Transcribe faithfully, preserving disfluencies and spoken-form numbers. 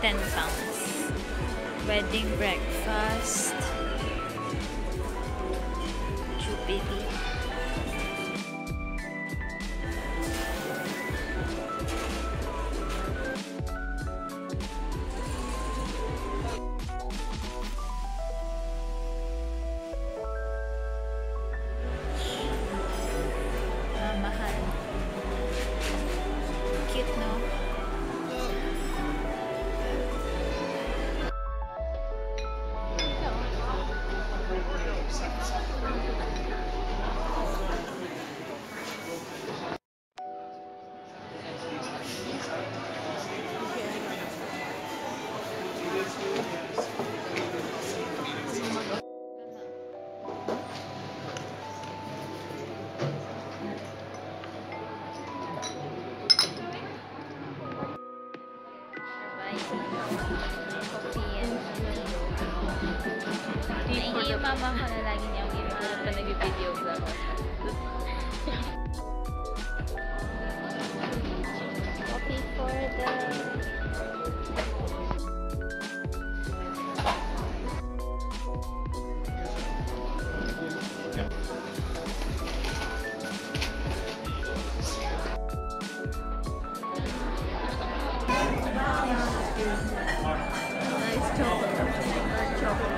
ten pounds. Wedding breakfast, Jubilee. Mama ko na lagi niya ang ginawa pa nag-video vlog. Okay for the... Nice chocolate. Nice chocolate.